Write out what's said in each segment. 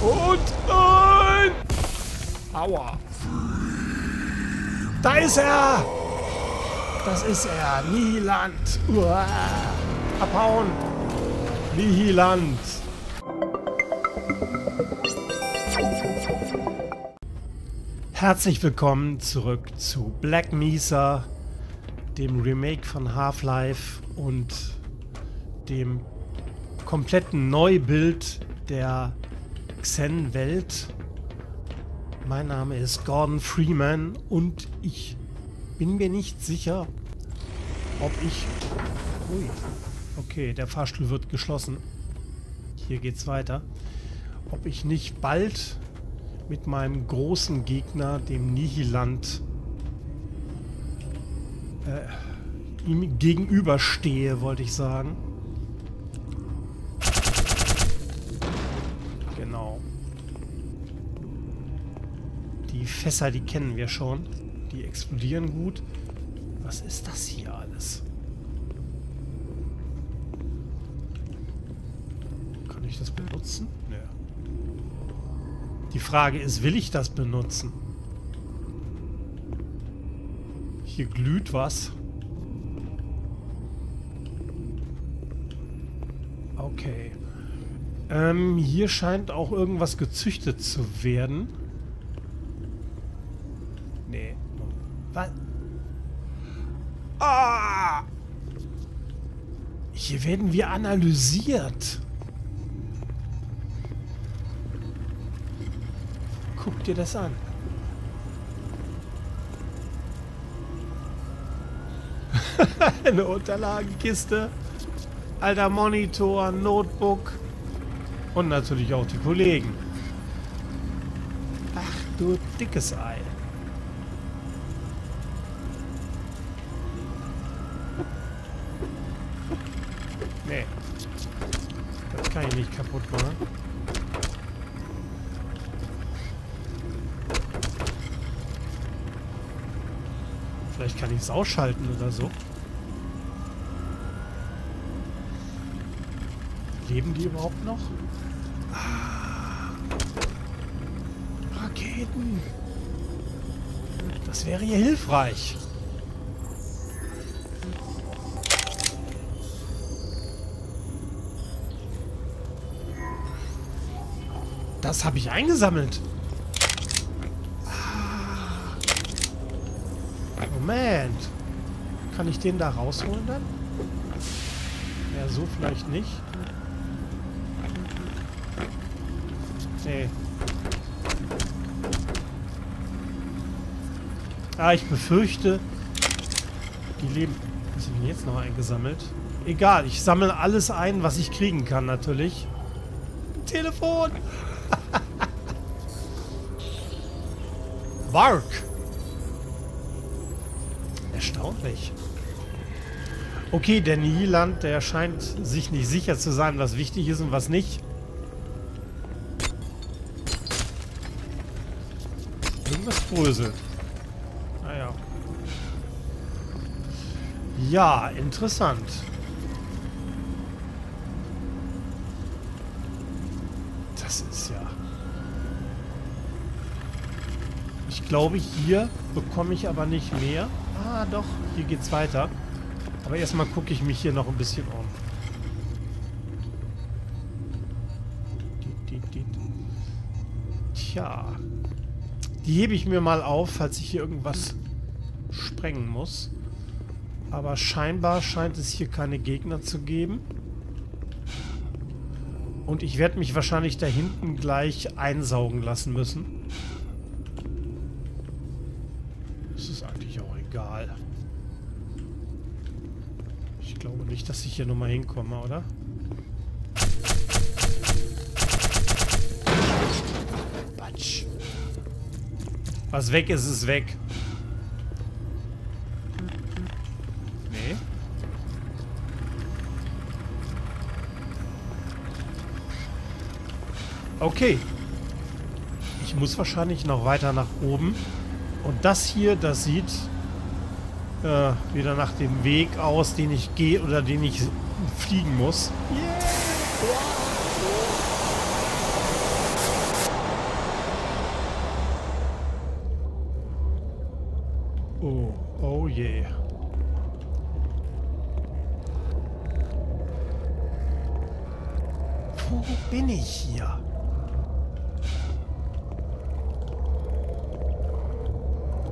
Und ein... Aua. Da ist er! Das ist er. Nihilanth. Uah. Abhauen. Nihilanth. Herzlich willkommen zurück zu Black Mesa, dem Remake von Half-Life und dem kompletten Neubild der Xen-Welt. Mein Name ist Gordon Freeman und ich bin mir nicht sicher, ob ich... Ui, okay, der Fahrstuhl wird geschlossen. Hier geht's weiter. Ob ich nicht bald... mit meinem großen Gegner, dem Nihilanth, ihm gegenüberstehe, wollte ich sagen. Genau. Die Fässer, die kennen wir schon. Die explodieren gut. Was ist das hier alles? Kann ich das benutzen? Nö. Die Frage ist, will ich das benutzen? Hier glüht was. Okay. Hier scheint auch irgendwas gezüchtet zu werden. Nee. Was? Ah! Hier werden wir analysiert. Guck dir das an. Eine Unterlagenkiste, alter Monitor, Notebook und natürlich auch die Kollegen. Ach du dickes Ei. Nee, das kann ich nicht kaputt machen. Vielleicht kann ich es ausschalten oder so. Leben die überhaupt noch? Ah, Raketen. Das wäre hier hilfreich. Das habe ich eingesammelt. Moment. Kann ich den da rausholen dann? Ja, so vielleicht nicht. Nee. Ah, ich befürchte, die leben. Was habe ich denn jetzt noch eingesammelt? Egal, ich sammle alles ein, was ich kriegen kann, natürlich. Telefon! Bark! Erstaunlich. Okay, der Nihilanth, der scheint sich nicht sicher zu sein, was wichtig ist und was nicht. Irgendwas bröselt. Naja. Ja, interessant. Das ist ja... Ich glaube, hier bekomme ich aber nicht mehr. Ah, doch, hier geht's weiter. Aber erstmal gucke ich mich hier noch ein bisschen um. Tja. Die hebe ich mir mal auf, falls ich hier irgendwas sprengen muss. Aber scheinbar scheint es hier keine Gegner zu geben. Und ich werde mich wahrscheinlich da hinten gleich einsaugen lassen müssen. Ich glaube nicht, dass ich hier nochmal hinkomme, oder? Batsch. Was weg ist, ist weg. Nee. Okay. Ich muss wahrscheinlich noch weiter nach oben. Und das hier, das sieht... wieder nach dem Weg aus, den ich gehe oder den ich fliegen muss. Yeah. je. Wo bin ich hier?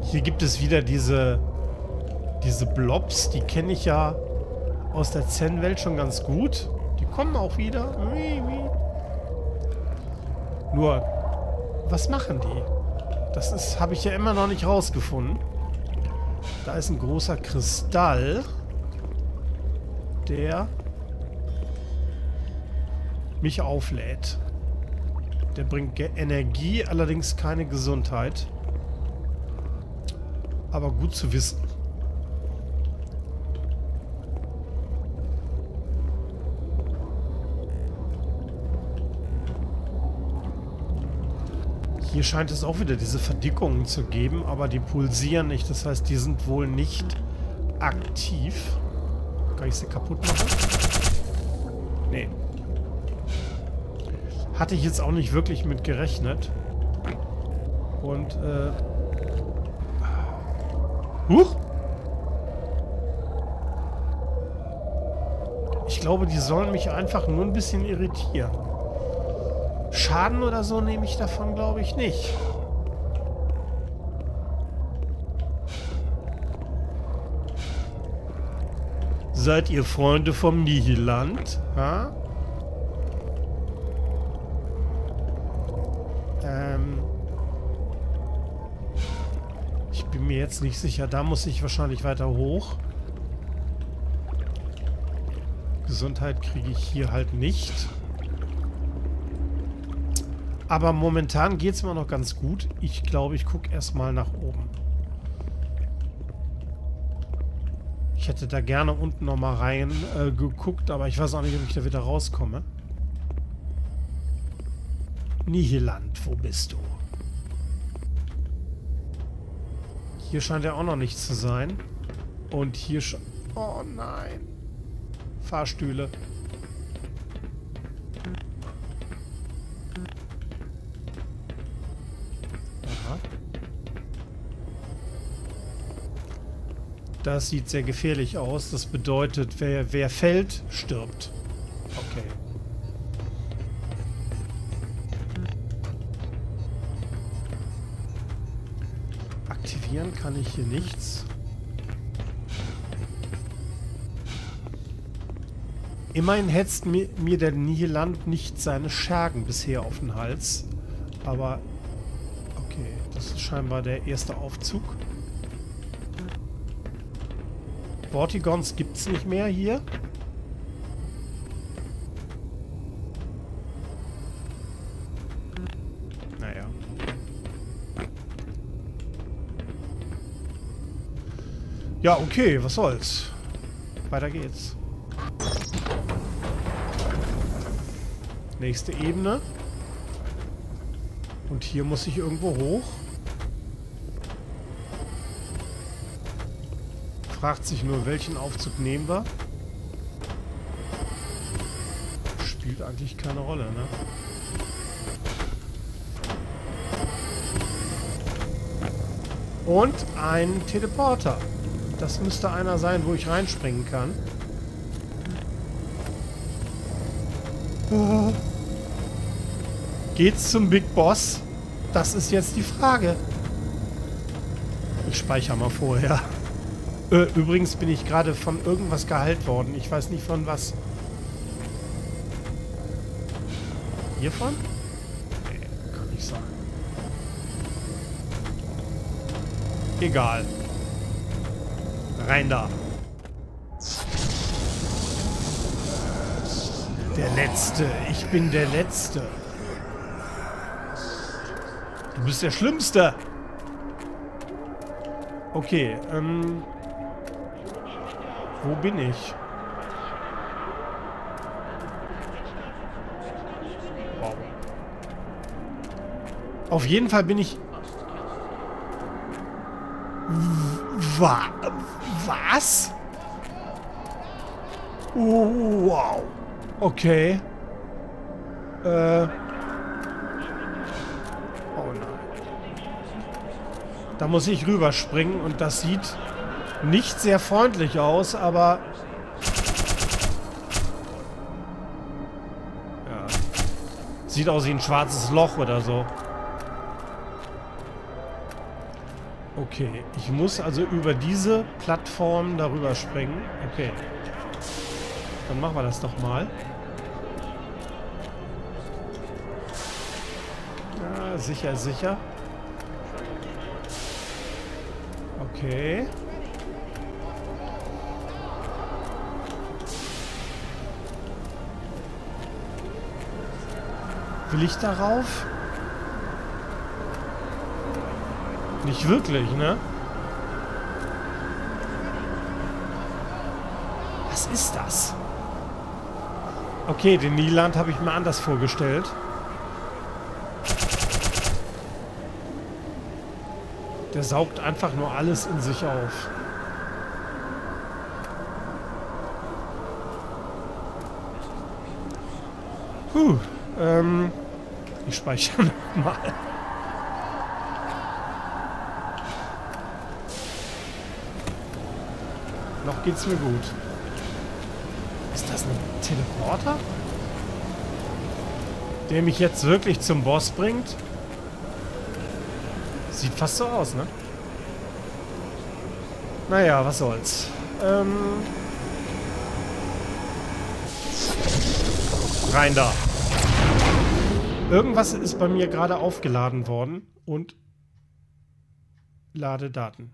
Hier gibt es wieder diese Blobs, die kenne ich ja aus der Xen-Welt schon ganz gut. Die kommen auch wieder. Nur, was machen die? Das habe ich ja immer noch nicht rausgefunden. Da ist ein großer Kristall, der mich auflädt. Der bringt Energie, allerdings keine Gesundheit. Aber gut zu wissen. Hier scheint es auch wieder diese Verdickungen zu geben, aber die pulsieren nicht. Das heißt, die sind wohl nicht aktiv. Kann ich sie kaputt machen? Nee. Hatte ich jetzt auch nicht wirklich mit gerechnet. Und, huch! Ich glaube, die sollen mich einfach nur ein bisschen irritieren. Schaden oder so nehme ich davon, glaube ich, nicht. Seid ihr Freunde vom Nihilanth? Ha? Ich bin mir jetzt nicht sicher. Da muss ich wahrscheinlich weiter hoch. Gesundheit kriege ich hier halt nicht. Aber momentan geht es mir noch ganz gut. Ich glaube, ich gucke erstmal nach oben. Ich hätte da gerne unten nochmal rein geguckt, aber ich weiß auch nicht, ob ich da wieder rauskomme. Nihilanth, wo bist du? Hier scheint ja auch noch nichts zu sein. Und hier schon... Oh nein. Fahrstühle. Das sieht sehr gefährlich aus. Das bedeutet, wer fällt, stirbt. Okay. Aktivieren kann ich hier nichts. Immerhin hetzt mir der Nihilanth nicht seine Schergen bisher auf den Hals. Aber okay, das ist scheinbar der erste Aufzug. Vortigons gibt es nicht mehr hier. Naja. Ja, okay, was soll's. Weiter geht's. Nächste Ebene. Und hier muss ich irgendwo hoch. Fragt sich nur, welchen Aufzug nehmen wir? Spielt eigentlich keine Rolle, ne? Und ein Teleporter. Das müsste einer sein, wo ich reinspringen kann. Geht's zum Big Boss? Das ist jetzt die Frage. Ich speichere mal vorher. Übrigens bin ich gerade von irgendwas geheilt worden. Ich weiß nicht von was. Hiervon? Nee, kann nicht sein. Egal. Rein da. Der Letzte. Ich bin der Letzte. Du bist der Schlimmste. Okay, wo bin ich? Wow. Auf jeden Fall bin ich... Was? Wow. Okay. Oh nein. Da muss ich rüberspringen und das sieht nicht sehr freundlich aus, aber... Ja. Sieht aus wie ein schwarzes Loch oder so. Okay, ich muss also über diese Plattform darüber springen. Okay. Dann machen wir das doch mal. Ja, sicher, sicher. Okay. Will ich darauf? Nicht wirklich, ne? Was ist das? Okay, den Nihilanth habe ich mir anders vorgestellt. Der saugt einfach nur alles in sich auf. Puh, ich speichere nochmal. Noch geht's mir gut. Ist das ein Teleporter? Der mich jetzt wirklich zum Boss bringt? Sieht fast so aus, ne? Naja, was soll's. Rein da. Irgendwas ist bei mir gerade aufgeladen worden und Ladedaten.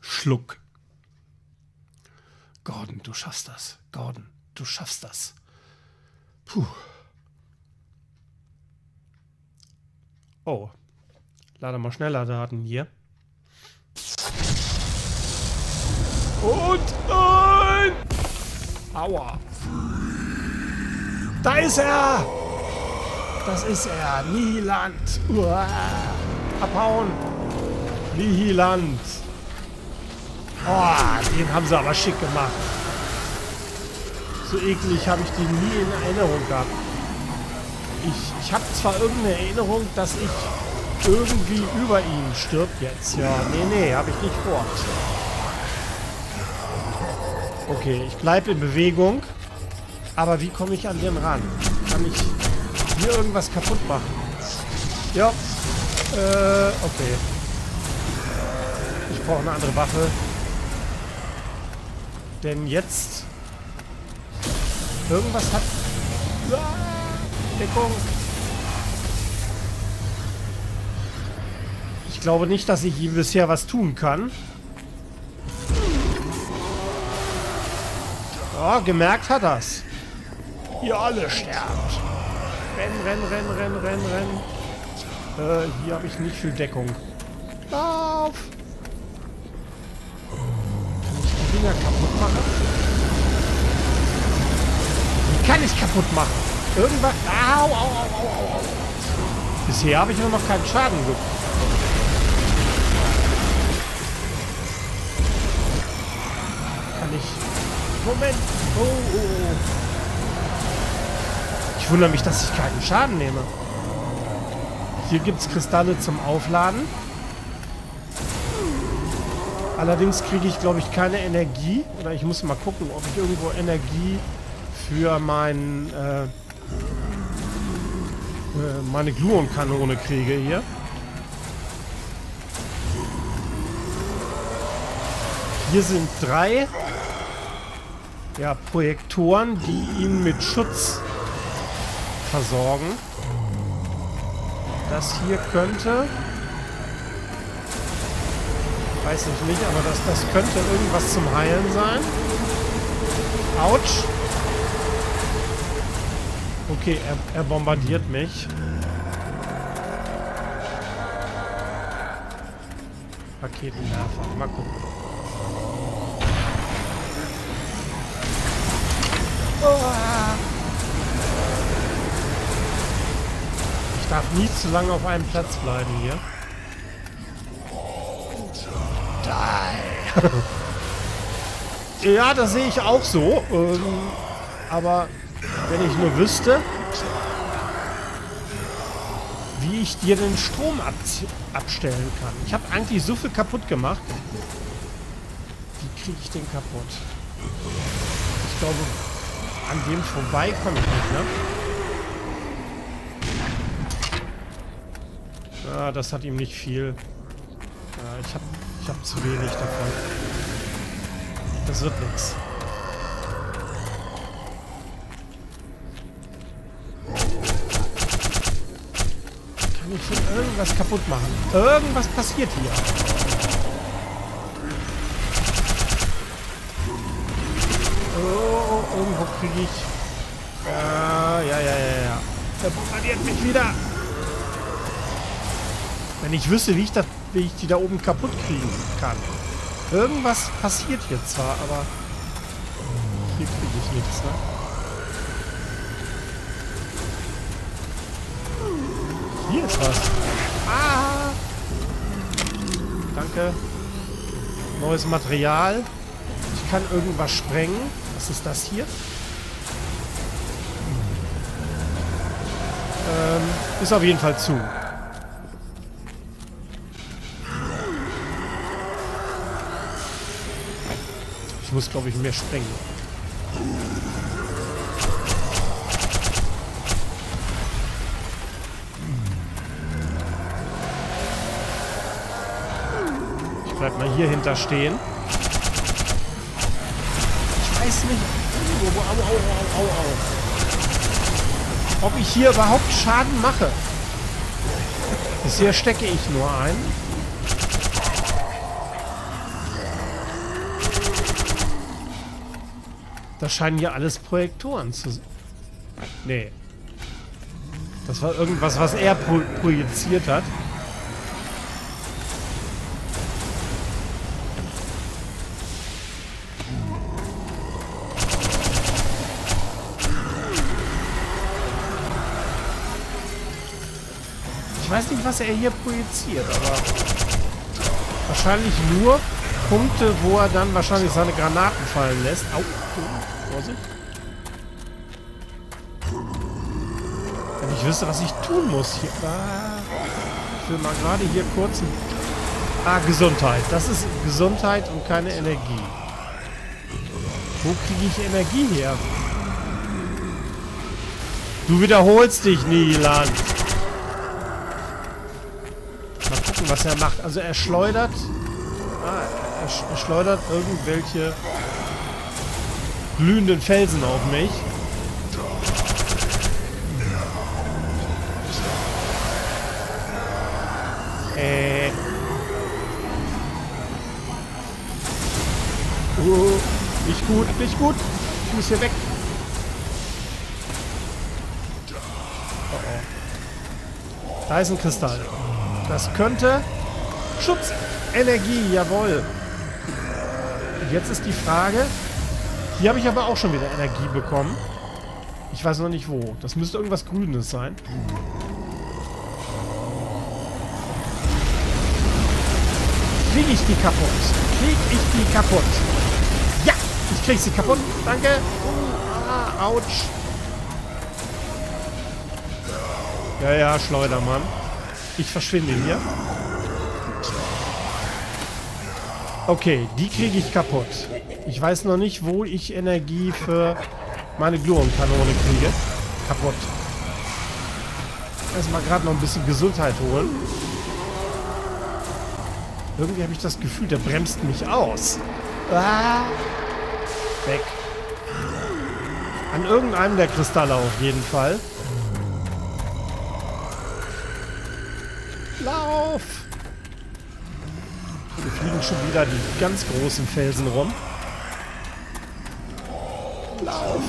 Schluck. Gordon, du schaffst das. Gordon, du schaffst das. Puh. Oh. Lade mal schneller Daten hier. Und nein! Aua. Da ist er! Das ist er. Nihilanth. Uah. Abhauen. Nihilanth. Oh, den haben sie aber schick gemacht. So eklig habe ich den nie in Erinnerung gehabt. Ich habe zwar irgendeine Erinnerung, dass ich irgendwie über ihn stirbt jetzt. Ja, nee, habe ich nicht vor. Okay, ich bleibe in Bewegung. Aber wie komme ich an den ran? Kann ich hier irgendwas kaputt machen? Ja. Okay. Ich brauche eine andere Waffe. Denn jetzt... Irgendwas hat... Deckung. Ich glaube nicht, dass ich ihm bisher was tun kann. Ja, gemerkt hat er's. Ihr alle sterbt. Renn. Hier habe ich nicht viel Deckung. Lauf! Kaputt machen? Die kann ich kaputt machen. Irgendwas. Au. Bisher habe ich nur noch keinen Schaden gehabt. Kann ich. Moment. Oh. Ich wundere mich, dass ich keinen Schaden nehme. Hier gibt es Kristalle zum Aufladen. Allerdings kriege ich, glaube ich, keine Energie. Oder ich muss mal gucken, ob ich irgendwo Energie für meinen, meine Gluonkanone kriege hier. Hier sind 3 Projektoren, die ihn mit Schutz versorgen. Das hier könnte... Weiß ich nicht, aber das könnte irgendwas zum Heilen sein. Autsch. Okay, er bombardiert mich. Raketenwerfer. Mal gucken. Ich darf nie zu lange auf einem Platz bleiben hier. Ja, das sehe ich auch so. Aber wenn ich nur wüsste, wie ich dir den Strom abstellen kann. Ich habe eigentlich so viel kaputt gemacht. kriege ich den kaputt. Ich glaube, an dem vorbei komme ich nicht, ne? Ah, das hat ihm nicht viel. Ah, ich hab zu wenig davon. Das wird nichts. Kann ich schon irgendwas kaputt machen? Irgendwas passiert hier. Oh, irgendwo kriege ich... Ja. Der bombardiert mich wieder. Wenn ich wüsste, wie ich die da oben kaputt kriegen kann. Irgendwas passiert hier zwar, aber... Hier kriege ich nichts, ne? Hier ist was. Ah! Danke. Neues Material. Ich kann irgendwas sprengen. Was ist das hier? Ist auf jeden Fall zu. Ich muss, glaube ich, mehr sprengen. Ich bleib mal hier hinter stehen. Weiß nicht, ob ich hier überhaupt Schaden mache. Bisher stecke ich nur ein. Das scheinen hier alles Projektoren zu sein. Nee. Das war irgendwas, was er projiziert hat. Ich weiß nicht, was er hier projiziert, aber wahrscheinlich nur Punkte, wo er dann wahrscheinlich seine Granaten fallen lässt. Au, Vorsicht. Wenn ich wüsste, was ich tun muss hier. Ich will mal gerade hier kurz... Gesundheit. Das ist Gesundheit und keine Energie. Wo kriege ich Energie her? Du wiederholst dich, Nihilanth. Was er macht. Also er schleudert. Er schleudert irgendwelche glühenden Felsen auf mich. Nicht gut, nicht gut. Ich muss hier weg. Oh. Da ist ein Kristall. Das könnte... Schutzenergie, jawohl. Jetzt ist die Frage... Hier habe ich aber auch schon wieder Energie bekommen. Ich weiß noch nicht wo. Das müsste irgendwas Grünes sein. Kriege ich die kaputt? Ja! Ich kriege sie kaputt. Danke. Autsch. Ja, Schleudermann. Ich verschwinde hier. Okay, die kriege ich kaputt. Ich weiß noch nicht, wo ich Energie für meine Gluonkanone kriege. Kaputt. Erstmal gerade noch ein bisschen Gesundheit holen. Irgendwie habe ich das Gefühl, der bremst mich aus. Weg. An irgendeinem der Kristalle auf jeden Fall. Lauf! Hier fliegen schon wieder die ganz großen Felsen rum. Lauf!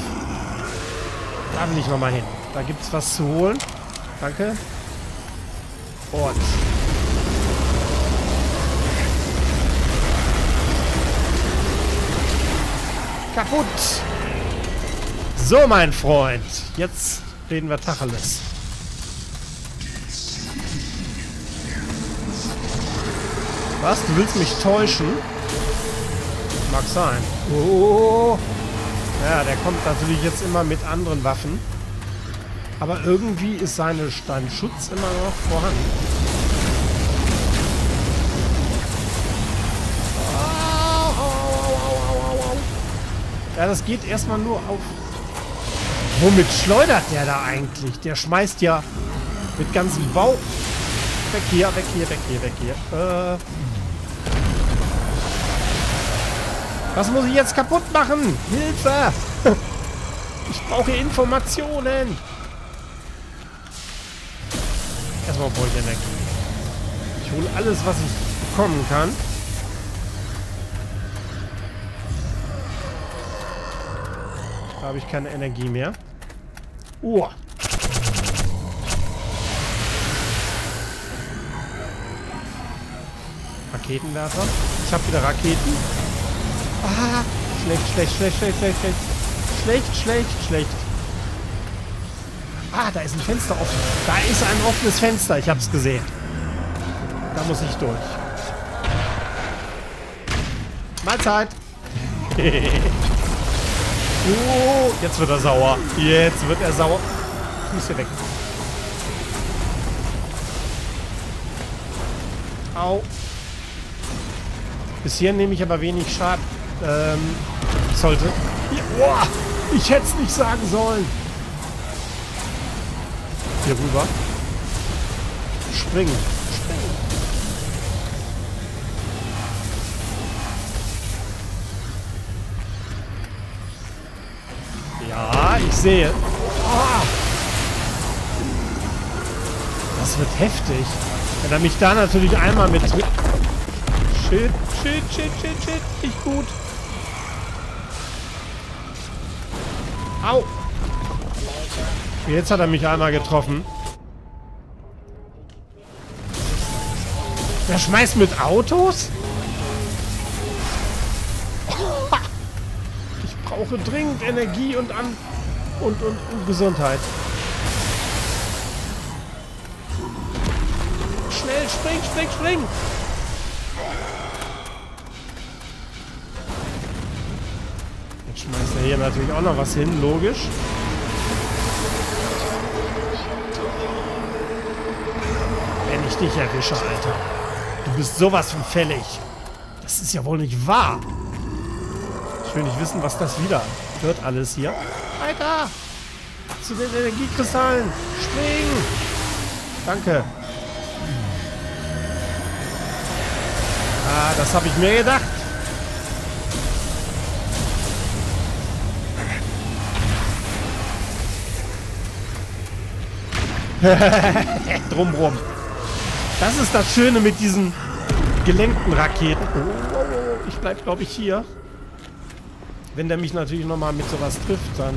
Da will ich nochmal hin. Da gibt es was zu holen. Danke. Und... Kaputt! So, mein Freund. Jetzt reden wir Tacheles. Was? Du willst mich täuschen? Mag sein. Oh. Ja, der kommt natürlich jetzt immer mit anderen Waffen. Aber irgendwie ist sein Schutz immer noch vorhanden. Au, au, au, au, Ja, das geht erstmal nur auf... Womit schleudert der da eigentlich? Der schmeißt ja mit ganzem Bau... Weg hier, weg hier, weg hier, weg hier. Was muss ich jetzt kaputt machen? Hilfe! Ich brauche Informationen! Erstmal brauche ich Energie. Ich hole alles, was ich bekommen kann. Da habe ich keine Energie mehr. Uah! Raketenwerfer. Ich habe wieder Raketen. Ah, schlecht, schlecht, schlecht, schlecht, schlecht, schlecht. Schlecht, schlecht, schlecht. Ah, da ist ein Fenster offen. Da ist ein offenes Fenster. Ich habe es gesehen. Da muss ich durch. Mahlzeit. Oh, jetzt wird er sauer. Jetzt wird er sauer. Ich muss hier weg. Au. Bis hier nehme ich aber wenig Schaden. Sollte. Boah, ich hätte es nicht sagen sollen. Hier rüber. Springen. Springen. Ja, ich sehe. Boah. Das wird heftig. Wenn er mich da natürlich einmal mit... Shit, shit, shit, shit, shit. Nicht gut. Au. Jetzt hat er mich einmal getroffen. Der schmeißt mit Autos? Ich brauche dringend Energie und Gesundheit. Schnell, spring, spring, spring! Schmeißt er hier natürlich auch noch was hin, logisch. Wenn ich dich erwische, Alter. Du bist sowas von fällig. Das ist ja wohl nicht wahr. Ich will nicht wissen, was das wieder wird alles hier. Alter! Zu den Energiekristallen! Springen! Danke. Ah, das habe ich mir gedacht. Drumrum. Das ist das Schöne mit diesen gelenkten Raketen. Ich bleib, glaube ich, hier. Wenn der mich natürlich nochmal mit sowas trifft, dann...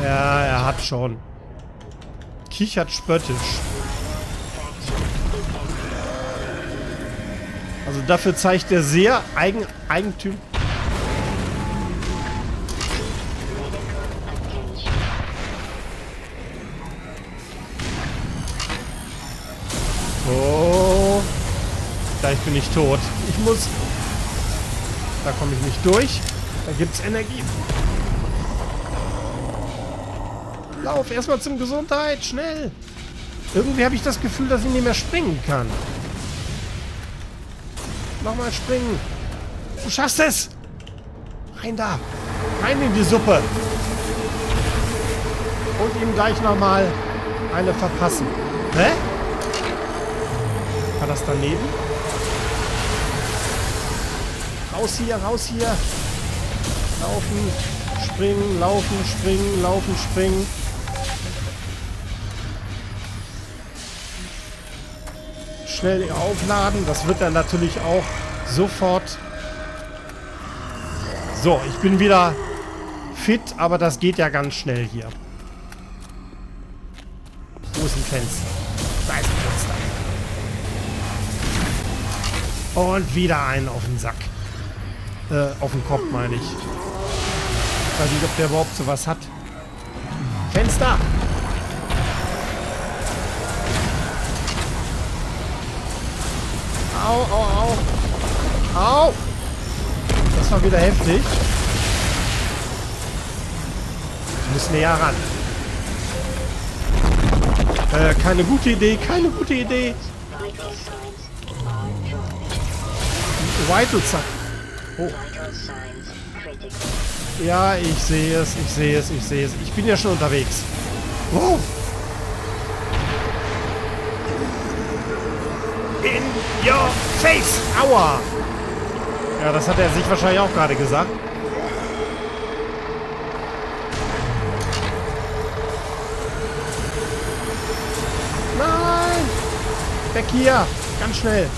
Ja, er hat schon. Kichert spöttisch. Also dafür zeigt er sehr Eigentüm... Bin ich tot. Ich muss... Da komme ich nicht durch. Da gibt es Energie. Lauf erstmal zum Gesundheit. Schnell. Irgendwie habe ich das Gefühl, dass ich nicht mehr springen kann. Nochmal springen. Du schaffst es. Rein da. Rein in die Suppe. Und ihm gleich nochmal eine verpassen. Hä? War das daneben? Raus hier, raus hier. Laufen, springen, laufen, springen, laufen, springen. Schnell aufladen. Das wird dann natürlich auch sofort... So, ich bin wieder fit, aber das geht ja ganz schnell hier. Wo ist ein Fenster? Da ist ein Fenster. Und wieder einen auf den Sack. Auf den Kopf, meine ich. Ich weiß nicht, ob der überhaupt sowas hat. Fenster! Au, au, au! Au! Das war wieder heftig. Ich muss näher ran. Keine gute Idee, keine gute Idee! Vital Signs. Oh. Ja, ich sehe es, ich sehe es, ich sehe es. Ich bin ja schon unterwegs. Wow. In your face! Aua! Ja, das hat er sich wahrscheinlich auch gerade gesagt. Nein! Weg hier! Ganz schnell!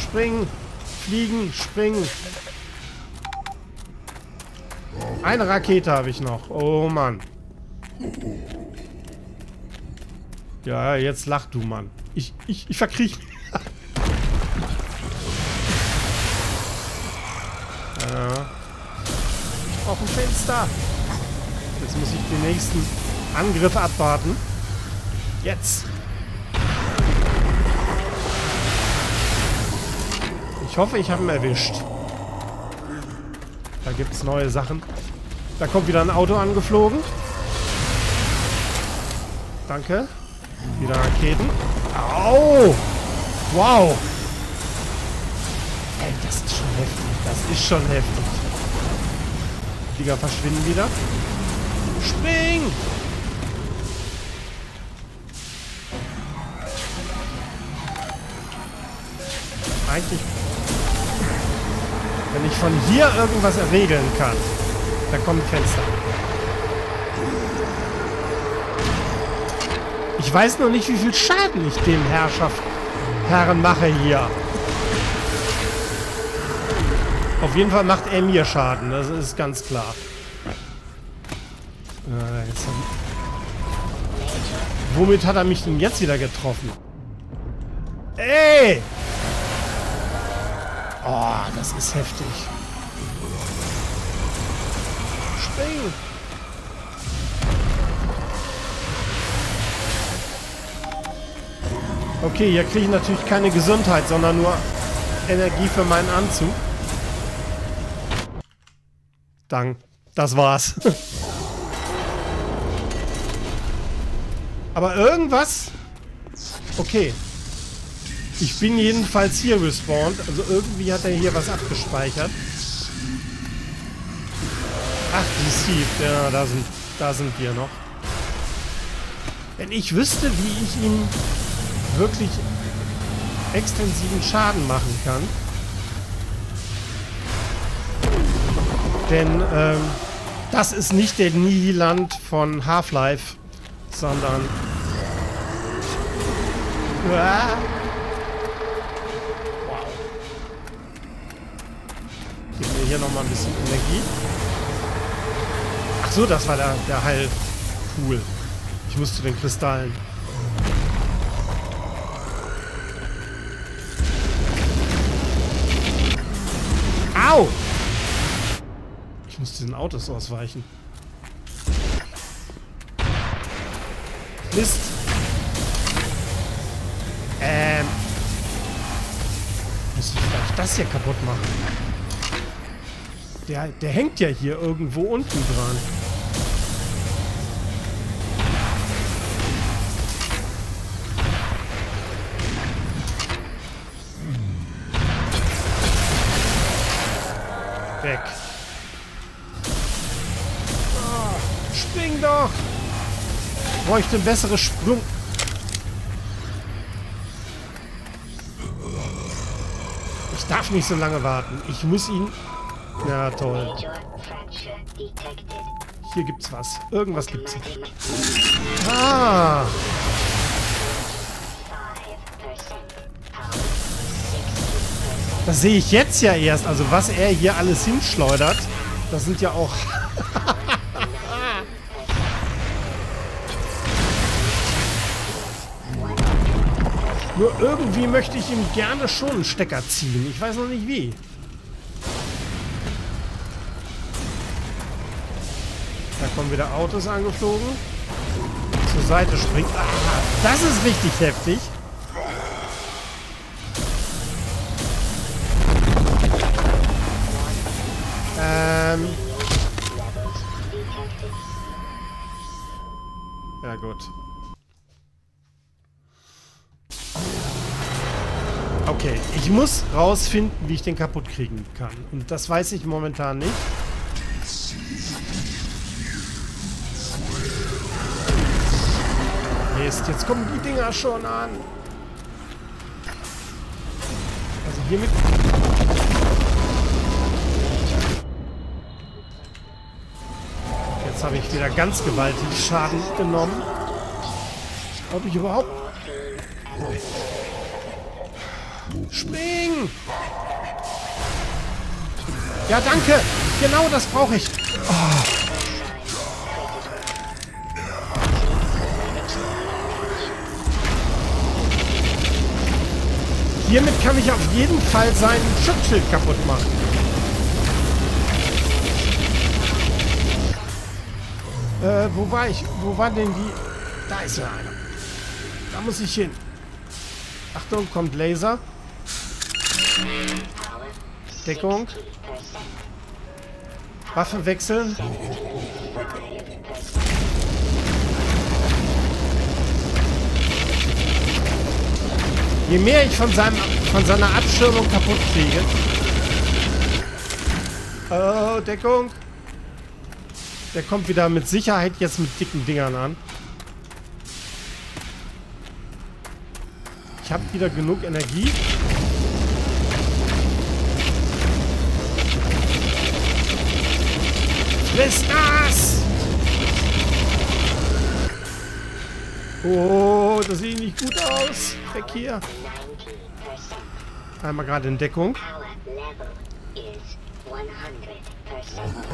Springen! Fliegen! Springen! Eine Rakete habe ich noch. Oh Mann. Ja, jetzt lach du, Mann. Ich verkriech. Ja. Auf dem Fenster. Jetzt muss ich den nächsten Angriff abwarten. Jetzt. Ich hoffe, ich habe ihn erwischt. Da gibt es neue Sachen. Da kommt wieder ein Auto angeflogen. Danke. Wieder Raketen. Au! Wow! Ey, das ist schon heftig. Das ist schon heftig. Flieger verschwinden wieder. Spring! Eigentlich... Wenn ich von hier irgendwas regeln kann, da kommen Fenster. Ich weiß noch nicht, wie viel Schaden ich dem Herren mache hier. Auf jeden Fall macht er mir Schaden, das ist ganz klar. Womit hat er mich denn jetzt wieder getroffen? Ey! Oh, das ist heftig. Spring! Okay, hier kriege ich natürlich keine Gesundheit, sondern nur Energie für meinen Anzug. Dank. Das war's. Aber irgendwas... Okay. Ich bin jedenfalls hier respawned. Also irgendwie hat er hier was abgespeichert. Ach, die Sieb. Ja, da sind wir noch. Wenn ich wüsste, wie ich ihn... wirklich extensiven Schaden machen kann. Denn das ist nicht der Nihilanth von Half-Life, sondern... Wow. Geben wir hier nochmal ein bisschen Energie. Ach so, das war der Heilpool. Ich muss zu den Kristallen. Au! Ich muss diesen Autos ausweichen. Mist! Muss ich vielleicht das hier kaputt machen? Der hängt ja hier irgendwo unten dran. Weg. Oh, spring doch! Ich bräuchte ein besseres Sprung. Ich darf nicht so lange warten. Ich muss ihn... Na toll. Hier gibt's was. Irgendwas gibt's. Ah! Das sehe ich jetzt ja erst. Also was er hier alles hinschleudert, das sind ja auch... Nur irgendwie möchte ich ihm gerne schon einen Stecker ziehen. Ich weiß noch nicht wie. Da kommen wieder Autos angeflogen. Zur Seite springt... Ah, das ist richtig heftig. Ja gut. Okay, ich muss rausfinden, wie ich den kaputt kriegen kann. Und das weiß ich momentan nicht. Mist, jetzt kommen die Dinger schon an. Also hiermit... Jetzt habe ich wieder ganz gewaltig Schaden genommen. Ob ich überhaupt... Spring! Ja, danke! Genau das brauche ich! Oh. Hiermit kann ich auf jeden Fall sein Schutzschild kaputt machen. Wo war ich? Wo war denn die? Da ist ja einer. Da muss ich hin. Achtung, kommt Laser. Deckung. Waffe wechseln. Je mehr ich von seiner Abschirmung kaputt kriege. Oh, Deckung. Der kommt wieder mit Sicherheit jetzt mit dicken Dingern an. Ich habe wieder genug Energie. Friss das! Oh, das sieht nicht gut aus. Weg hier. Einmal gerade in Deckung.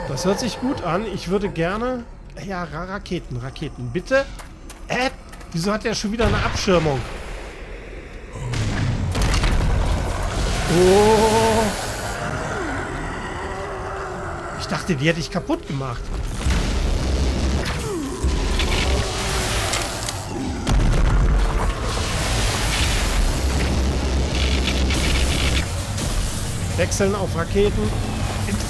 Das hört sich gut an. Ich würde gerne... Ja, Raketen. Bitte? Wieso hat der schon wieder eine Abschirmung? Oh. Ich dachte, die hätte ich kaputt gemacht. Wechseln auf Raketen.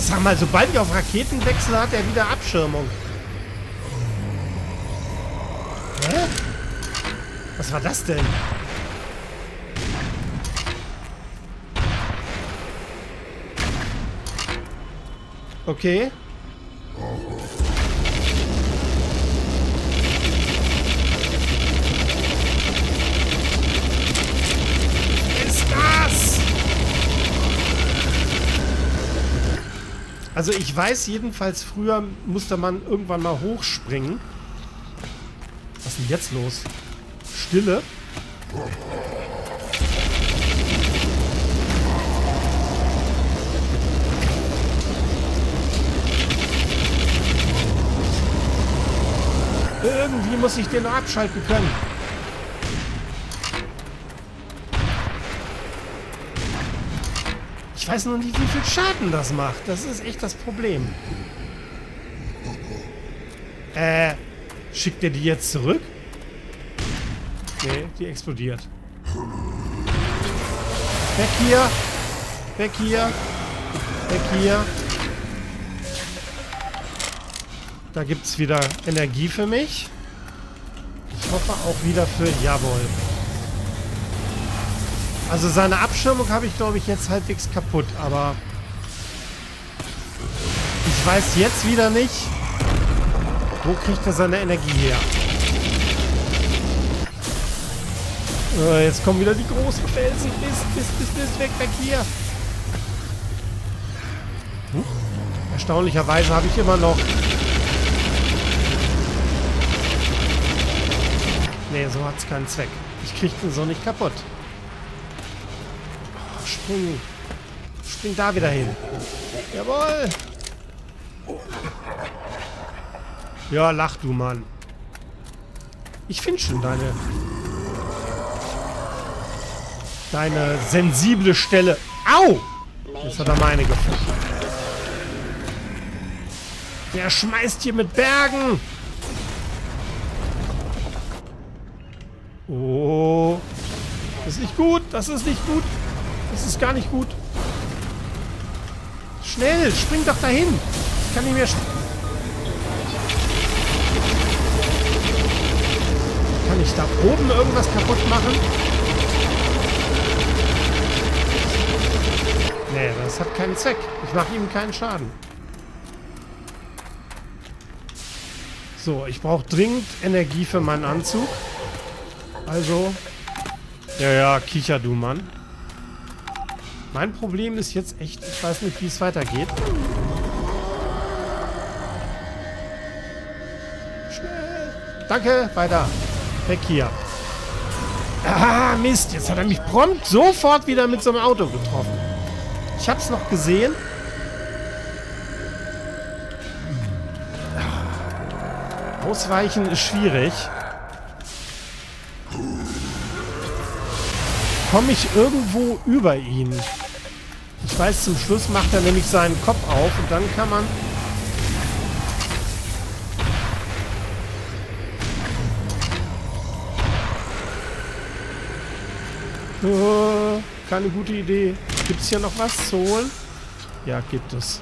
Sag mal, sobald ich auf Raketen wechsle, hat er wieder Abschirmung. Hä? Was war das denn? Okay. Also ich weiß jedenfalls, früher musste man irgendwann mal hochspringen. Was ist denn jetzt los? Stille. Irgendwie muss ich den noch abschalten können. Ich weiß noch nicht, wie viel Schaden das macht. Das ist echt das Problem. Schickt er die jetzt zurück? Nee, die explodiert. Weg hier! Weg hier! Weg hier! Da gibt's wieder Energie für mich. Ich hoffe auch wieder für... Jawohl. Also seine Abschirmung habe ich, glaube ich, jetzt halbwegs kaputt, aber ich weiß jetzt wieder nicht, wo kriegt er seine Energie her. Jetzt kommen wieder die großen Felsen. Mist, weg hier. Hm? Erstaunlicherweise habe ich immer noch... Nee, so hat es keinen Zweck. Ich kriege den so nicht kaputt. Spring da wieder hin. Jawohl. Ja, lach du, Mann. Ich finde schon deine sensible Stelle. Au! Jetzt hat er meine gefunden. Der schmeißt hier mit Bergen. Oh. Das ist nicht gut. Das ist gar nicht gut. Schnell, spring doch dahin. Ich kann nicht mehr springen. Kann ich da oben irgendwas kaputt machen? Nee, das hat keinen Zweck. Ich mache ihm keinen Schaden. So, ich brauche dringend Energie für meinen Anzug. Also. Ja, ja, kicher du, Mann. Mein Problem ist jetzt echt, ich weiß nicht, wie es weitergeht. Schnell. Danke, weiter. Weg hier. Ah, Mist, jetzt hat er mich prompt sofort wieder mit so einem Auto getroffen. Ich hab's noch gesehen. Ausweichen ist schwierig. Komme ich irgendwo über ihn? Ich weiß, zum Schluss macht er nämlich seinen Kopf auf und dann kann man... Oh, keine gute Idee. Gibt es hier noch was zu holen? Ja, gibt es.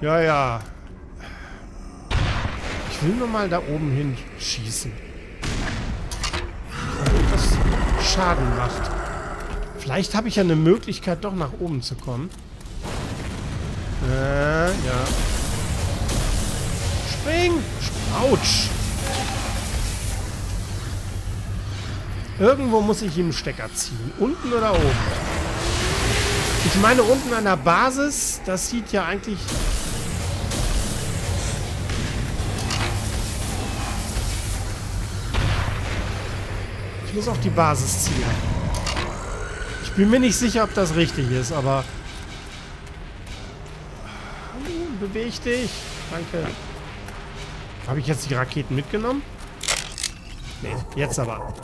Ja, ja. Ich will nur mal da oben hin schießen. Was Schaden macht. Vielleicht habe ich ja eine Möglichkeit, doch nach oben zu kommen. Ja. Spring! Autsch! Irgendwo muss ich ihm einen Stecker ziehen. Unten oder oben? Ich meine, unten an der Basis, das sieht ja eigentlich... Ich muss auch die Basis ziehen. Ich bin mir nicht sicher, ob das richtig ist, aber... Beweg dich. Danke. Habe ich jetzt die Raketen mitgenommen? Nee, jetzt aber.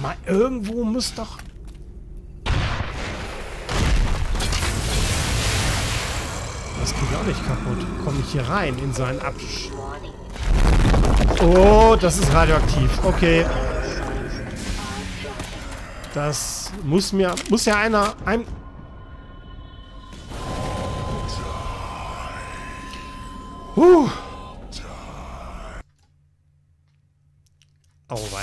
Mal irgendwo muss doch... Das geht auch nicht kaputt. Komme ich hier rein in seinen Absch... Oh, das ist radioaktiv. Okay. Das muss mir... Muss ja einer... Oh, weia.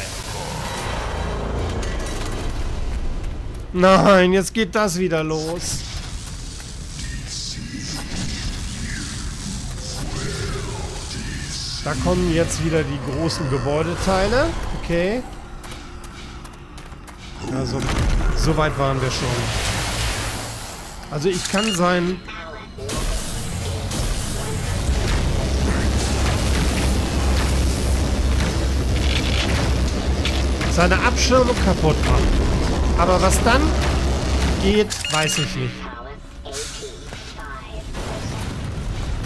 Nein, jetzt geht das wieder los. Da kommen jetzt wieder die großen Gebäudeteile. Okay. Also, so weit waren wir schon. Also ich kann sein... seine Abschirmung kaputt machen. Aber was dann geht, weiß ich nicht.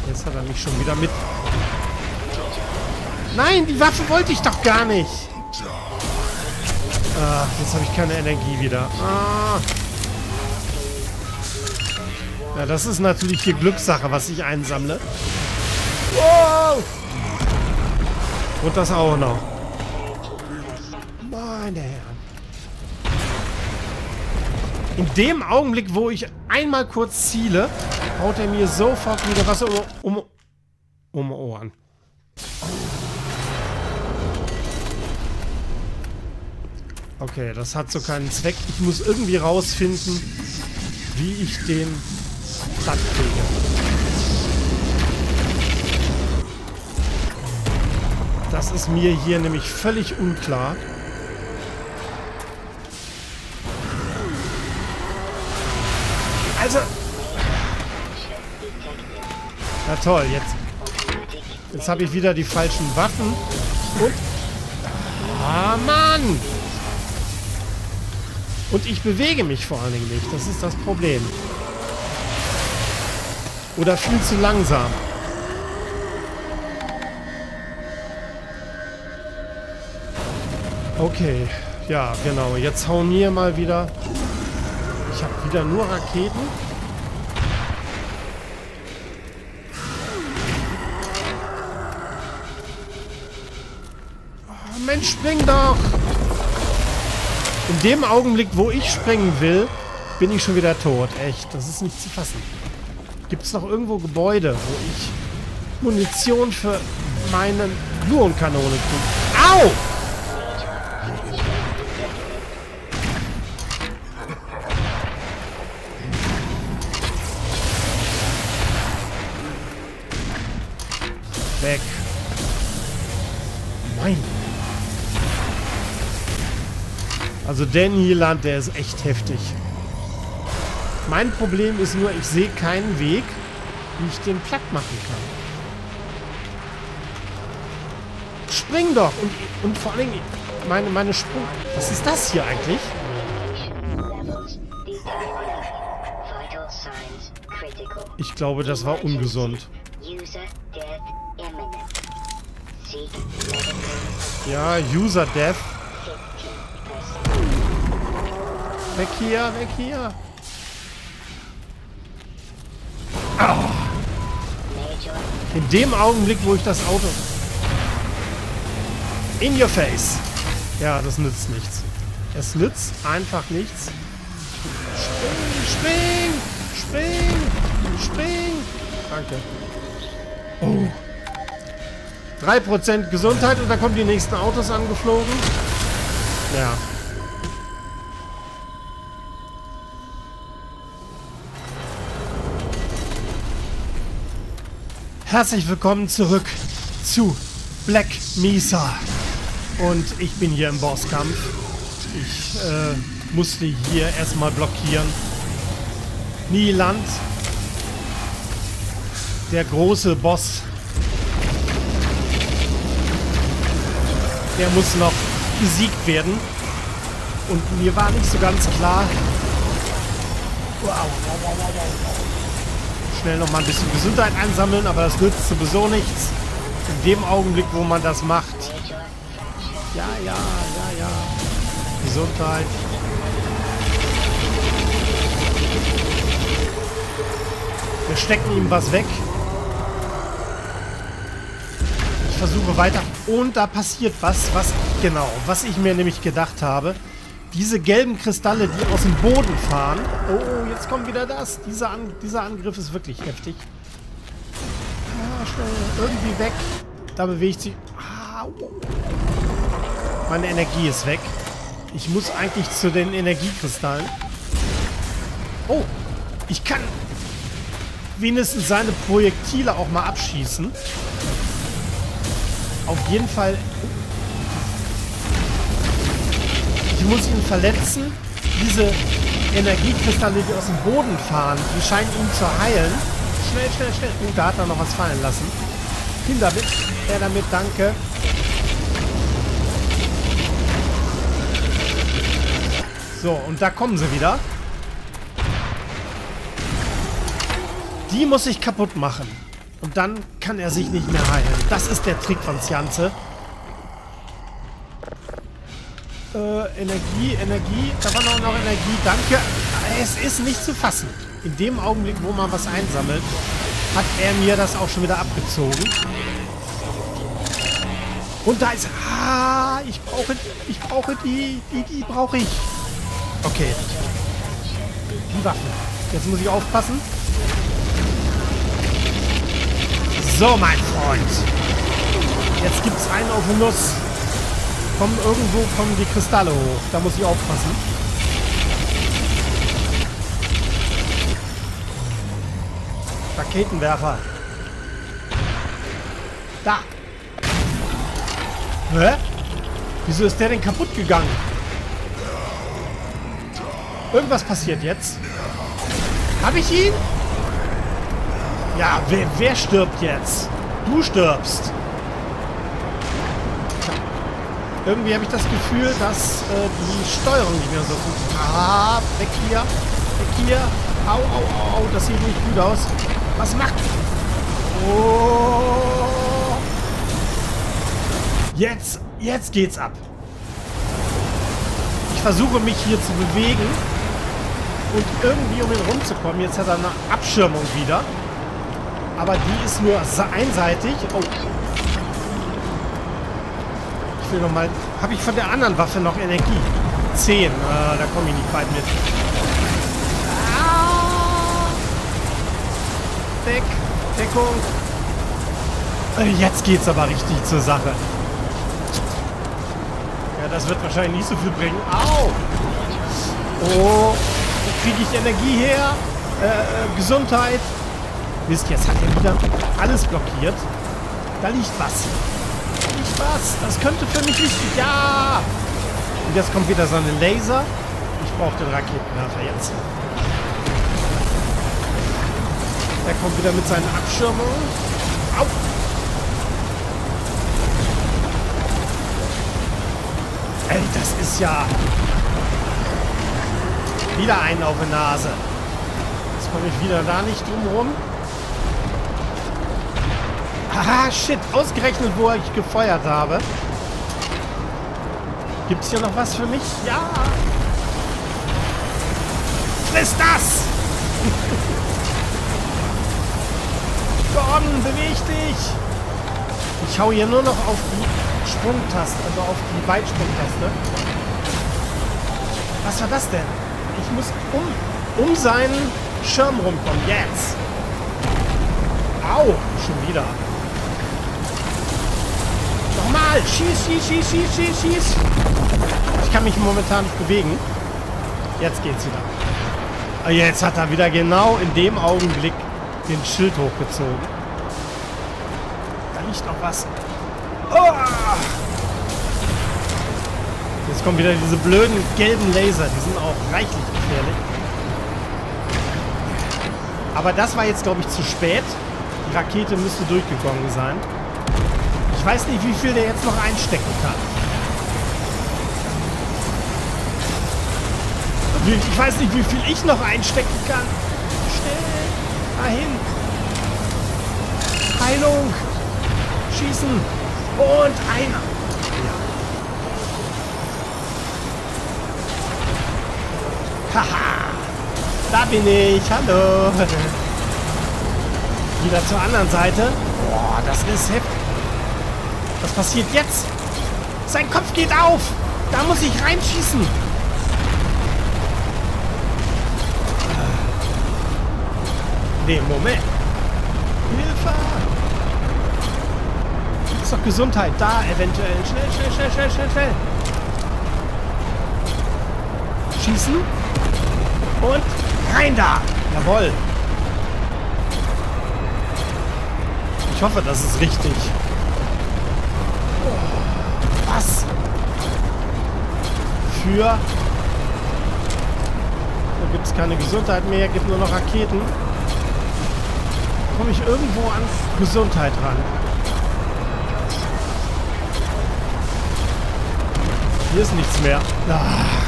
Jetzt hat er mich schon wieder mit... Nein, die Waffe wollte ich doch gar nicht. Ah, jetzt habe ich keine Energie wieder. Ah. Ja, das ist natürlich hier Glückssache, was ich einsammle. Wow! Und das auch noch. Meine Herren. In dem Augenblick, wo ich einmal kurz ziele, haut er mir sofort wieder Wasser um Ohren. Okay, das hat so keinen Zweck. Ich muss irgendwie rausfinden, wie ich den platt kriege. Das ist mir hier nämlich völlig unklar. Also. Na toll, jetzt. Jetzt habe ich wieder die falschen Waffen. Und. Ah, Mann! Und ich bewege mich vor allen Dingen nicht. Das ist das Problem. Oder viel zu langsam. Okay. Ja, genau. Jetzt hauen wir mal wieder. Ich habe wieder nur Raketen. Oh, Mensch, spring doch! In dem Augenblick, wo ich springen will, bin ich schon wieder tot. Echt, das ist nicht zu fassen. Gibt es noch irgendwo Gebäude, wo ich Munition für meine Gluonkanone kriege? Au! weg. Mein. Also der Nihilanth, der ist echt heftig. Mein Problem ist nur, ich sehe keinen Weg, wie ich den platt machen kann. Spring doch! Und vor allem meine Sprung... Was ist das hier eigentlich? Ich glaube, das war ungesund. Ja, User Death. Weg hier, weg hier. Au. In dem Augenblick, wo ich das Auto... In your face. Ja, das nützt nichts. Es nützt einfach nichts. Spring, spring, spring, spring. Danke. Oh. 3% Gesundheit und da kommen die nächsten Autos angeflogen. Ja. Herzlich willkommen zurück zu Black Mesa. Und ich bin hier im Bosskampf. Ich musste hier erstmal blockieren. Nihilanth. Der große Boss. Der muss noch besiegt werden. Und mir war nicht so ganz klar. Wow, wow, wow, wow, wow. Schnell nochmal ein bisschen Gesundheit einsammeln, aber das nützt sowieso nichts. In dem Augenblick, wo man das macht. Ja, ja, ja, ja. Gesundheit. Wir stecken ihm was weg. Versuche weiter. Und da passiert was genau, was ich mir nämlich gedacht habe. Diese gelben Kristalle, die aus dem Boden fahren. Oh, jetzt kommt wieder das. Dieser Angriff ist wirklich heftig. Ah, schnell. Irgendwie weg. Da bewegt sich... Ah, wow. Meine Energie ist weg. Ich muss eigentlich zu den Energiekristallen. Oh, ich kann wenigstens seine Projektile auch mal abschießen. Auf jeden Fall. Ich muss ihn verletzen. Diese Energiekristalle, die aus dem Boden fahren, die scheinen ihn zu heilen. Schnell, schnell, schnell. Oh, da hat er noch was fallen lassen. Hin damit. Her damit, danke. So, und da kommen sie wieder. Die muss ich kaputt machen. Und dann kann er sich nicht mehr heilen. Das ist der Trick von Xen. Energie, Energie. Da war noch Energie. Danke. Es ist nicht zu fassen. In dem Augenblick, wo man was einsammelt, hat er mir das auch schon wieder abgezogen. Und da ist... Ah, ich brauche die. Die brauche ich. Okay. Die Waffe. Jetzt muss ich aufpassen. So, mein Freund. Jetzt gibt's einen auf den Nuss. Irgendwo kommen die Kristalle hoch. Da muss ich aufpassen. Raketenwerfer. Da. Hä? Wieso ist der denn kaputt gegangen? Irgendwas passiert jetzt. Hab ich ihn? Ja, wer stirbt jetzt? Du stirbst. Irgendwie habe ich das Gefühl, dass die Steuerung nicht mehr so gut... Ah, weg hier. Weg hier. Au, au, au. Das sieht nicht gut aus. Was macht... Oh. Jetzt geht's ab. Ich versuche mich hier zu bewegen. Und irgendwie, um ihn rumzukommen. Jetzt hat er eine Abschirmung wieder. Aber die ist nur einseitig. Oh. Ich will nochmal... Habe ich von der anderen Waffe noch Energie? 10. Da komme ich nicht weit mit. Ah. Deck. Deckung. Jetzt geht's aber richtig zur Sache. Ja, das wird wahrscheinlich nicht so viel bringen. Au! Oh. Wo kriege ich Energie her? Gesundheit. Mist, jetzt hat er wieder alles blockiert. Da liegt was. Da liegt was. Das könnte für mich wichtig. Ja! Und jetzt kommt wieder seine Laser. Ich brauche den Raketenwerfer jetzt. Der kommt wieder mit seinen Abschirmungen. Au! Ey, das ist ja... Wieder einen auf die Nase. Jetzt komme ich wieder da nicht drum rum. Haha, shit. Ausgerechnet, wo ich gefeuert habe. Gibt's hier noch was für mich? Ja. Friss das! Gordon, beweg dich! Ich hau hier nur noch auf die Sprungtaste, also auf die Weitsprungtaste. Was war das denn? Ich muss um seinen Schirm rumkommen. Jetzt! Au! Schon wieder. Nochmal! Schieß, schieß, schieß, schieß, schieß, schieß! Ich kann mich momentan nicht bewegen. Jetzt geht's wieder. Jetzt hat er wieder genau in dem Augenblick den Schild hochgezogen. Da liegt noch was. Oh! Jetzt kommen wieder diese blöden gelben Laser. Die sind auch reichlich gefährlich. Aber das war jetzt, glaube ich, zu spät. Die Rakete müsste durchgegangen sein. Ich weiß nicht, wie viel der jetzt noch einstecken kann. Ich weiß nicht, wie viel ich noch einstecken kann. Dahin. Heilung. Schießen. Und einer. Ja. Haha. Da bin ich. Hallo. Wieder zur anderen Seite. Boah, das ist hip. Was passiert jetzt? Sein Kopf geht auf. Da muss ich reinschießen. Moment. Hilfe! Ist doch Gesundheit da, eventuell. Schnell, schnell, schnell, schnell, schnell, schnell. Schießen. Und rein da. Jawohl. Ich hoffe, das ist richtig. Oh, was? Für... Da gibt es keine Gesundheit mehr, gibt nur noch Raketen. Komme ich irgendwo an Gesundheit ran. Hier ist nichts mehr. Ach,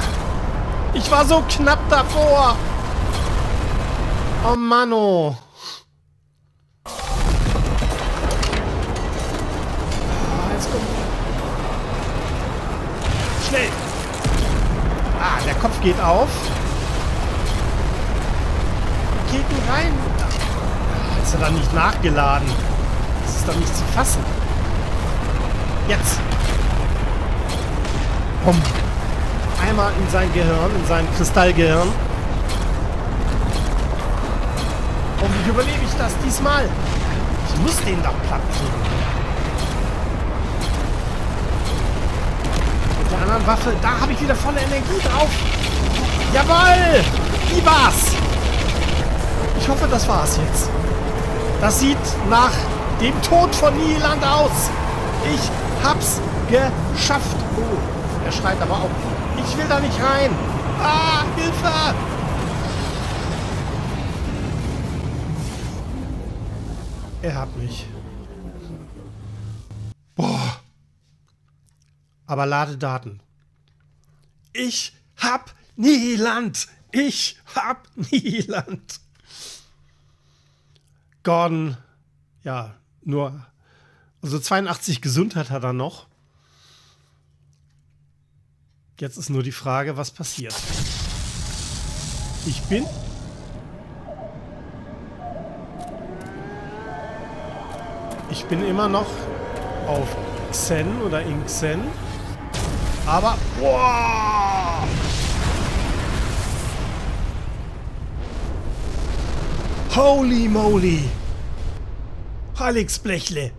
ich war so knapp davor. Oh Mann, oh. Jetzt kommt... Schnell. Ah, der Kopf geht auf. Raketen rein. Ist er dann nicht nachgeladen? Das ist dann nicht zu fassen. Jetzt! Bumm. Einmal in sein Gehirn, in sein Kristallgehirn. Hoffentlich überlebe ich das diesmal. Ich muss den doch platt kriegen. Mit der anderen Waffe, da habe ich wieder volle Energie drauf. Jawohl! Die war's! Ich hoffe, das war's jetzt. Das sieht nach dem Tod von Nihilanth aus. Ich hab's geschafft. Oh, er schreit aber auch. Ich will da nicht rein. Ah, Hilfe! Er hat mich. Boah. Aber lade Daten. Ich hab Nihilanth. Ich hab Nihilanth. Gordon, ja, nur, also 82 Gesundheit hat er noch. Jetzt ist nur die Frage, was passiert. Ich bin... Ich bin immer noch auf Xen oder in Xen. Aber... Wow! Holy moly! Alex Blechle!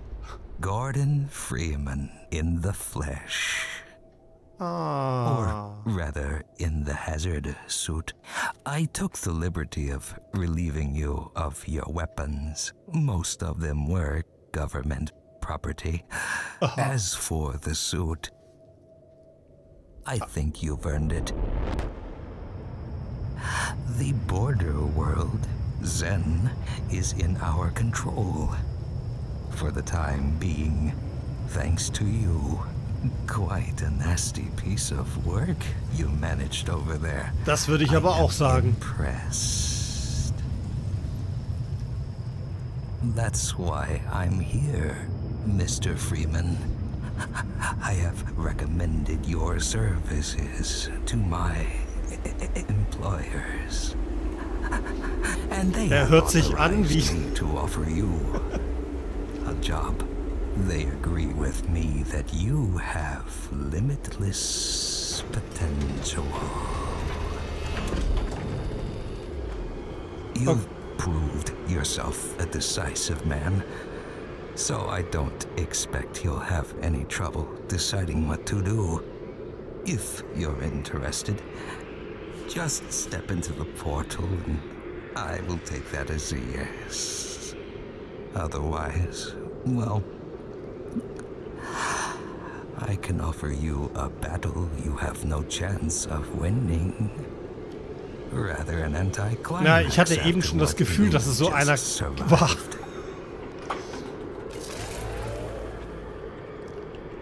Gordon Freeman in the flesh. Ah. Or rather, in the hazard suit. I took the liberty of relieving you of your weapons. Most of them were government property. As for the suit, I think you've earned it. The border world, Xen, is in our control. For the time being, thanks to you. Quite a nasty piece of work you managed over there. Das würde ich aber auch sagen. Impressed. That's why I'm here, Mr. Freeman. I have recommended your services to my employers. And they hört sich an wie to offer you a job. They agree with me that you have limitless potential. You've proved yourself a decisive man, so I don't expect you'll have any trouble deciding what to do. If you're interested, just step into the portal and I will take that as a yes. Otherwise, well, I can offer you a battle you have no chance of winning. Rather an anti-climax. Na, ich hatte eben schon das Gefühl, dass es so einer war.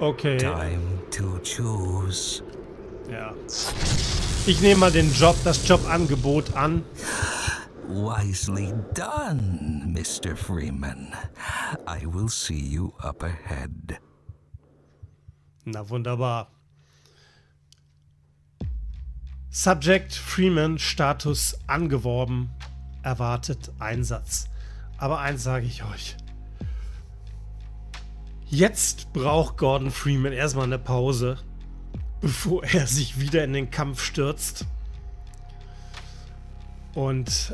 Okay. Time to choose. Ja. Ich nehme mal den Job, das Jobangebot an. Wisely done, Mr. Freeman. I will see you up ahead. Na wunderbar. Subject Freeman, Status angeworben, erwartet Einsatz. Aber eins sage ich euch. Jetzt braucht Gordon Freeman erstmal eine Pause, bevor er sich wieder in den Kampf stürzt. Und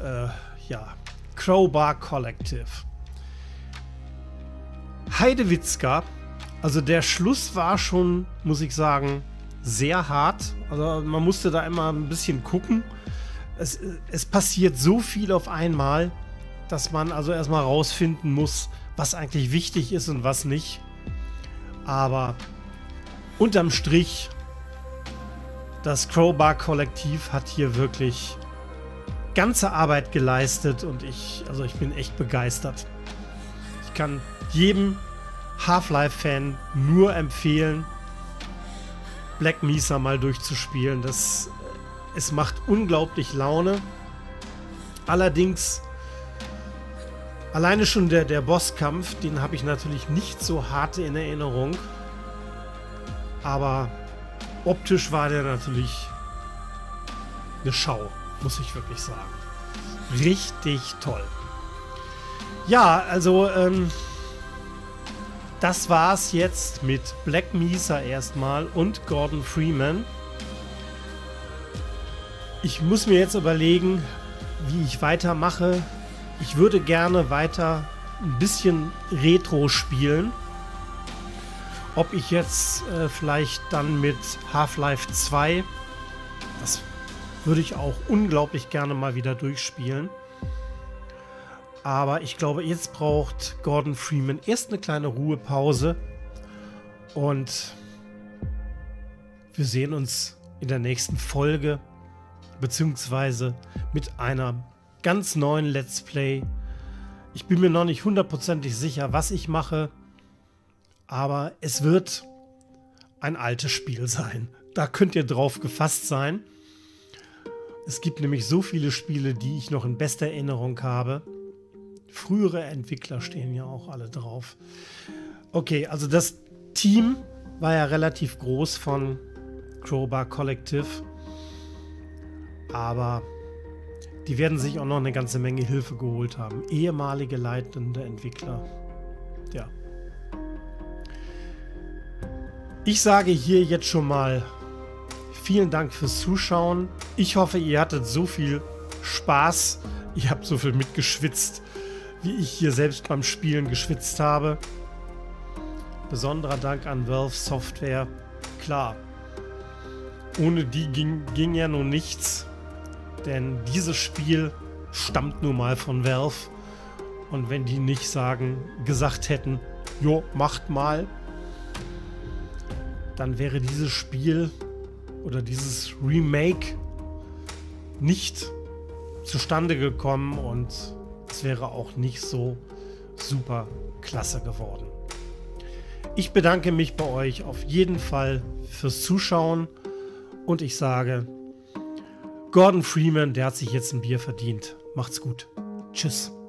ja, Crowbar Collective. Heidewitzka, also der Schluss war schon, muss ich sagen, sehr hart. Also man musste da immer ein bisschen gucken. Es passiert so viel auf einmal, dass man also erstmal rausfinden muss, was eigentlich wichtig ist und was nicht. Aber unterm Strich, das Crowbar Kollektiv hat hier wirklich ganze Arbeit geleistet und ich bin echt begeistert. Ich kann jedem Half-Life-Fan nur empfehlen, Black Mesa mal durchzuspielen. Es macht unglaublich Laune. Allerdings alleine schon der Bosskampf, den habe ich natürlich nicht so hart in Erinnerung. Aber optisch war der natürlich eine Schau. Muss ich wirklich sagen. Richtig toll. Ja, also das war's jetzt mit Black Mesa erstmal und Gordon Freeman. Ich muss mir jetzt überlegen, wie ich weitermache. Ich würde gerne weiter ein bisschen Retro spielen. Ob ich jetzt vielleicht dann mit Half-Life 2 das würde ich auch unglaublich gerne mal wieder durchspielen. Aber ich glaube, jetzt braucht Gordon Freeman erst eine kleine Ruhepause. Und wir sehen uns in der nächsten Folge, beziehungsweise mit einer ganz neuen Let's Play. Ich bin mir noch nicht hundertprozentig sicher, was ich mache. Aber es wird ein altes Spiel sein. Da könnt ihr drauf gefasst sein. Es gibt nämlich so viele Spiele, die ich noch in bester Erinnerung habe. Frühere Entwickler stehen ja auch alle drauf. Okay, also das Team war ja relativ groß von Crowbar Collective. Aber die werden sich auch noch eine ganze Menge Hilfe geholt haben. Ehemalige leitende Entwickler. Ja. Ich sage hier jetzt schon mal vielen Dank fürs Zuschauen. Ich hoffe, ihr hattet so viel Spaß. Ihr habt so viel mitgeschwitzt, wie ich hier selbst beim Spielen geschwitzt habe. Besonderer Dank an Valve Software. Klar, ohne die ging ja nun nichts. Denn dieses Spiel stammt nun mal von Valve. Und wenn die nicht gesagt hätten, jo, macht mal, dann wäre dieses Spiel oder dieses Remake nicht zustande gekommen und es wäre auch nicht so super klasse geworden. Ich bedanke mich bei euch auf jeden Fall fürs Zuschauen und ich sage, Gordon Freeman, der hat sich jetzt ein Bier verdient. Macht's gut. Tschüss.